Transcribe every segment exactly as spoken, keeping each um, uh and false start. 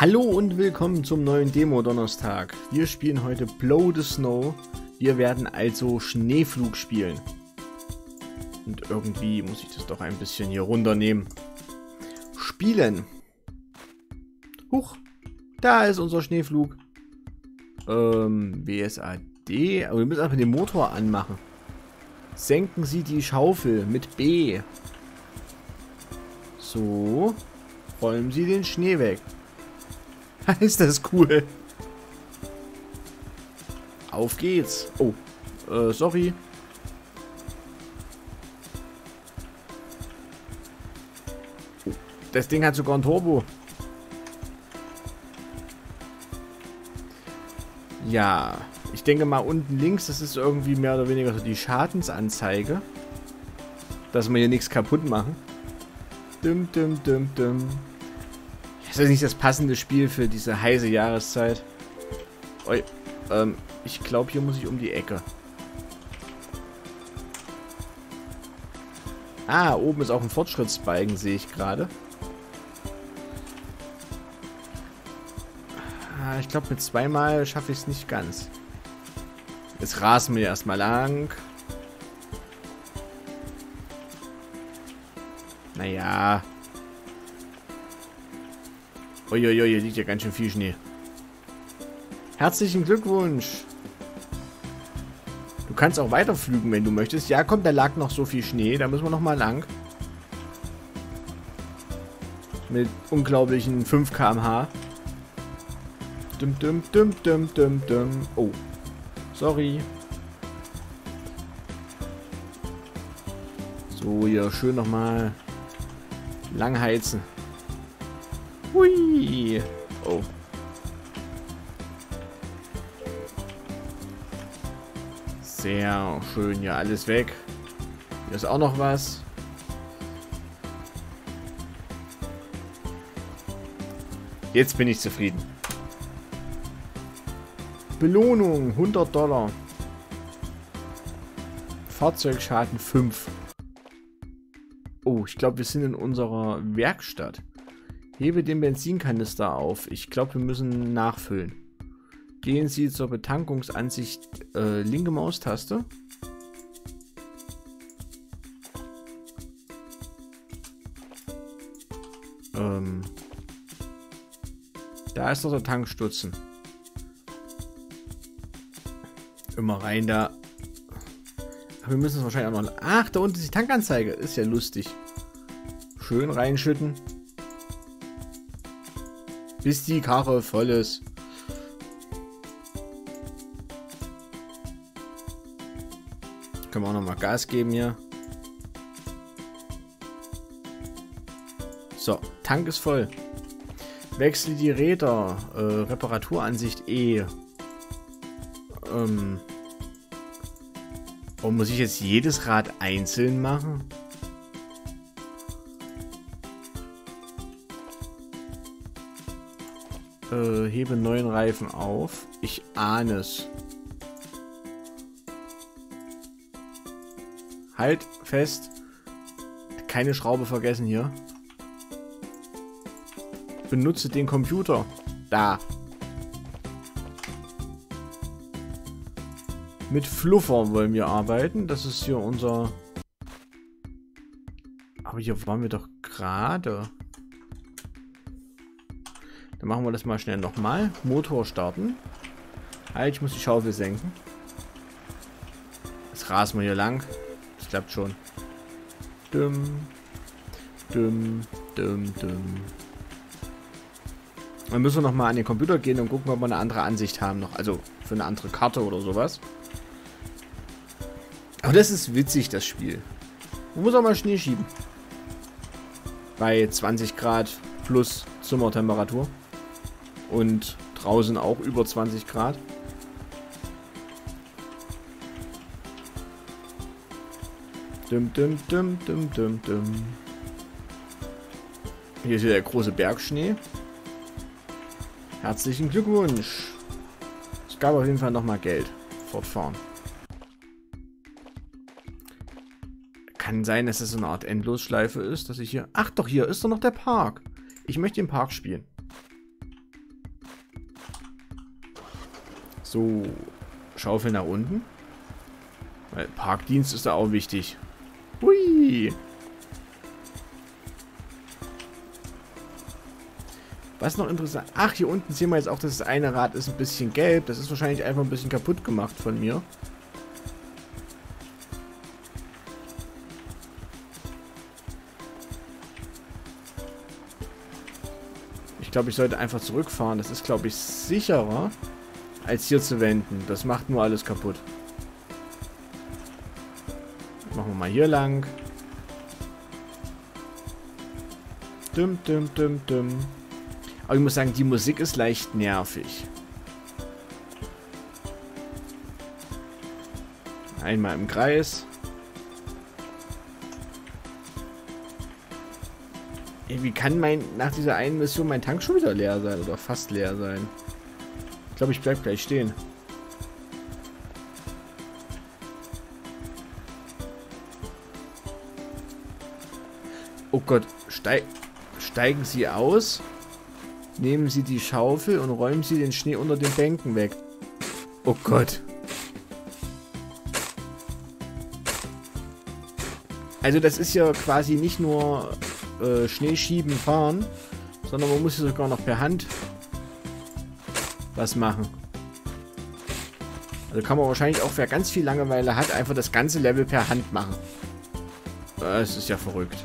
Hallo und willkommen zum neuen Demo-Donnerstag. Wir spielen heute Plow the Snow. Wir werden also Schneeflug spielen. Und irgendwie muss ich das doch ein bisschen hier runternehmen. Spielen. Huch, da ist unser Schneeflug. Ähm, W S A D. Aber wir müssen einfach den Motor anmachen. Senken Sie die Schaufel mit B. So, räumen Sie den Schnee weg. Ist das cool. Auf geht's. Oh, äh, sorry. Oh, das Ding hat sogar ein Turbo. Ja, ich denke mal unten links, das ist irgendwie mehr oder weniger so die Schadensanzeige. Dass wir hier nichts kaputt machen. Dum, dum, dum, dum. Das ist nicht das passende Spiel für diese heiße Jahreszeit. Oh, ähm, ich glaube, hier muss ich um die Ecke. Ah, oben ist auch ein Fortschrittsbalken, sehe ich gerade. Ah, ich glaube, mit zweimal schaffe ich es nicht ganz. Jetzt rasen wir erstmal lang. Naja. Uiuiui, hier liegt ja ganz schön viel Schnee. Herzlichen Glückwunsch. Du kannst auch weiterflügen, wenn du möchtest. Ja, komm, da lag noch so viel Schnee. Da müssen wir nochmal lang. Mit unglaublichen fünf Kilometer pro Stunde. Dum, dum, dum, dum, dum, dum. Oh. Sorry. So, hier schön nochmal langheizen. Hui! Oh. Sehr schön, hier alles weg. Hier ist auch noch was. Jetzt bin ich zufrieden. Belohnung, hundert Dollar. Fahrzeugschaden fünf. Oh, ich glaube, wir sind in unserer Werkstatt. Hebe den Benzinkanister auf. Ich glaube, wir müssen nachfüllen. Gehen Sie zur Betankungsansicht, äh, linke Maustaste. Ähm. Da ist noch der Tankstutzen. Immer rein da. Aber wir müssen es wahrscheinlich auch noch... Ach, da unten ist die Tankanzeige. Ist ja lustig. Schön reinschütten. Bis die Karre voll ist. Können wir auch nochmal Gas geben hier. So, Tank ist voll. Wechsel die Räder. Äh, Reparaturansicht E. Ähm. Oh, muss ich jetzt jedes Rad einzeln machen? Äh, hebe neuen Reifen auf. Ich ahne es. Halt fest. Keine Schraube vergessen hier. Benutze den Computer. Da. Mit Fluffer wollen wir arbeiten. Das ist hier unser... Aber hier waren wir doch gerade... Dann machen wir das mal schnell nochmal. Motor starten. Halt, ich muss die Schaufel senken. Jetzt rasen wir hier lang. Das klappt schon. Dumm. Dumm. Dumm. Dumm. Dann müssen wir nochmal an den Computer gehen und gucken, ob wir eine andere Ansicht haben noch. Also für eine andere Karte oder sowas. Aber das ist witzig, das Spiel. Man muss auch mal Schnee schieben. Bei zwanzig Grad plus Zimmertemperatur. Und draußen auch über zwanzig Grad. Dum, dum, dum, dum, dum, dum. Hier ist wieder der große Bergschnee. Herzlichen Glückwunsch. Es gab auf jeden Fall nochmal Geld. Fortfahren. Kann sein, dass es so eine Art Endlosschleife ist, dass ich hier... Ach doch, hier ist doch noch der Park. Ich möchte im Park spielen. So, Schaufel nach unten. Weil Parkdienst ist da auch wichtig. Hui! Was noch interessant... Ach, hier unten sehen wir jetzt auch, dass das eine Rad ist ein bisschen gelb. Das ist wahrscheinlich einfach ein bisschen kaputt gemacht von mir. Ich glaube, ich sollte einfach zurückfahren. Das ist, glaube ich, sicherer, als hier zu wenden. Das macht nur alles kaputt. Machen wir mal hier lang. Dum, dum, dum, dum. Aber ich muss sagen, die Musik ist leicht nervig. Einmal im Kreis. Ey, wie kann mein nach dieser einen Mission mein Tank schon wieder leer sein? Oder fast leer sein? Ich glaube, ich bleib gleich stehen. Oh Gott, steig, steigen Sie aus? Nehmen Sie die Schaufel und räumen Sie den Schnee unter den Bänken weg. Oh Gott. Also das ist ja quasi nicht nur äh, Schneeschieben fahren, sondern man muss ja sogar noch per Hand was machen. Also kann man wahrscheinlich auch, wer ganz viel Langeweile hat, einfach das ganze Level per Hand machen. Das ist ja verrückt.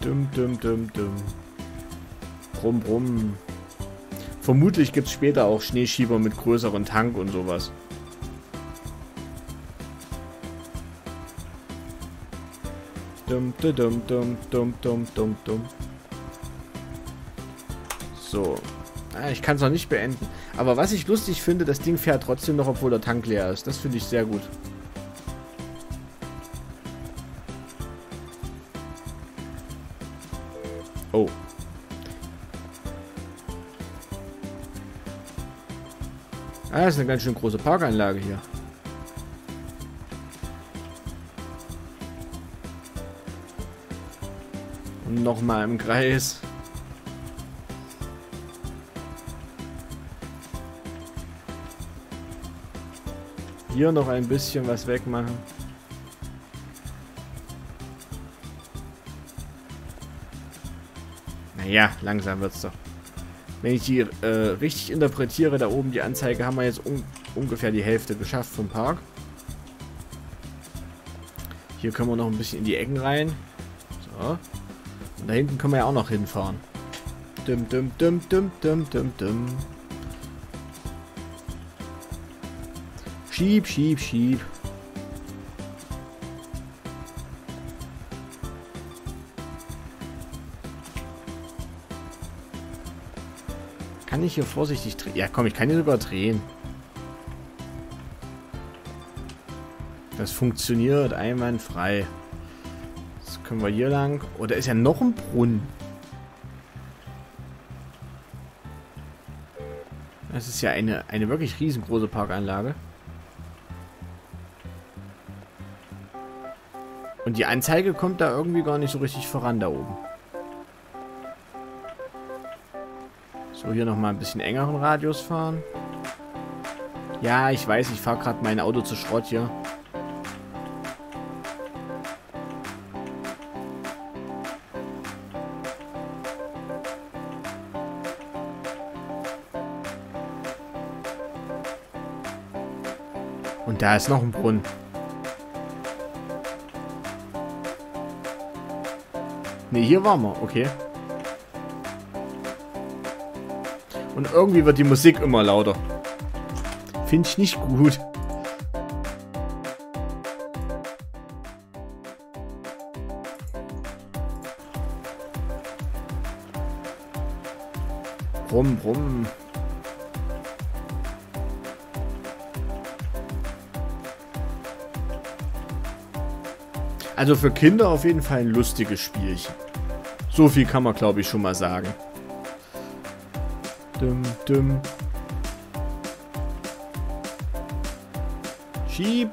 Dum, dum, dum, dum. Brumm, brumm. Vermutlich gibt es später auch Schneeschieber mit größeren Tank und sowas. Dum, dum, dum, dum, dum, dum, dum. So. Ah, ich kann es noch nicht beenden. Aber was ich lustig finde, das Ding fährt trotzdem noch, obwohl der Tank leer ist. Das finde ich sehr gut. Oh. Ah, das ist eine ganz schön große Parkanlage hier. Und nochmal im Kreis. Hier noch ein bisschen was wegmachen. Ja, langsam wird's doch. Wenn ich die äh, richtig interpretiere, da oben die Anzeige, haben wir jetzt un ungefähr die Hälfte geschafft vom Park. Hier können wir noch ein bisschen in die Ecken rein. So. Und da hinten können wir ja auch noch hinfahren. Dum, dum, dum, dum, dum, dum, dum. Schieb, schieb, schieb. Kann ich hier vorsichtig drehen? Ja, komm, ich kann hier sogar drehen. Das funktioniert einwandfrei. Jetzt können wir hier lang. Oh, da ist ja noch ein Brunnen. Das ist ja eine, eine wirklich riesengroße Parkanlage. Und die Anzeige kommt da irgendwie gar nicht so richtig voran da oben. So, hier nochmal ein bisschen engeren Radius fahren. Ja, ich weiß, ich fahre gerade mein Auto zu Schrott hier. Und da ist noch ein Brunnen. Ne, hier waren wir, okay. Und irgendwie wird die Musik immer lauter. Finde ich nicht gut. Brumm, brumm. Also für Kinder auf jeden Fall ein lustiges Spielchen. So viel kann man, glaube ich, schon mal sagen. Dum, dum. Schieb.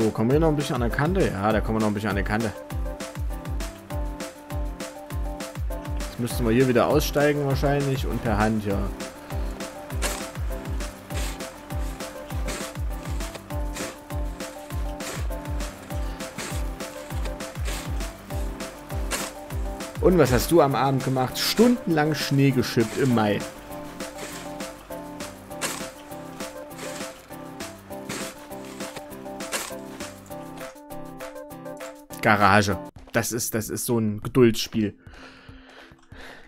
So, kommen wir hier noch ein bisschen an der Kante? Ja, da kommen wir noch ein bisschen an der Kante. Jetzt müssten wir hier wieder aussteigen wahrscheinlich und per Hand, ja. Und was hast du am Abend gemacht? Stundenlang Schnee geschippt im Mai. Garage. Das ist, das ist so ein Geduldsspiel.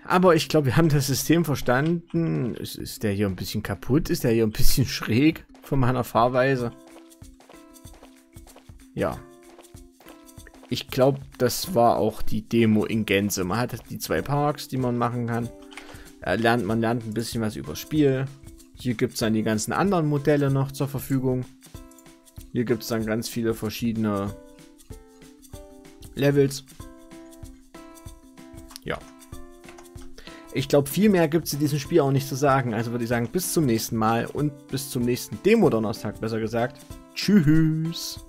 Aber ich glaube, wir haben das System verstanden. Ist, ist der hier ein bisschen kaputt? Ist der hier ein bisschen schräg von meiner Fahrweise? Ja. Ich glaube, das war auch die Demo in Gänze. Man hat die zwei Parks, die man machen kann. Äh, lernt, man lernt ein bisschen was über das Spiel. Hier gibt es dann die ganzen anderen Modelle noch zur Verfügung. Hier gibt es dann ganz viele verschiedene Levels. Ja. Ich glaube, viel mehr gibt es in diesem Spiel auch nicht zu sagen. Also würde ich sagen, bis zum nächsten Mal und bis zum nächsten Demo-Donnerstag, besser gesagt. Tschüss.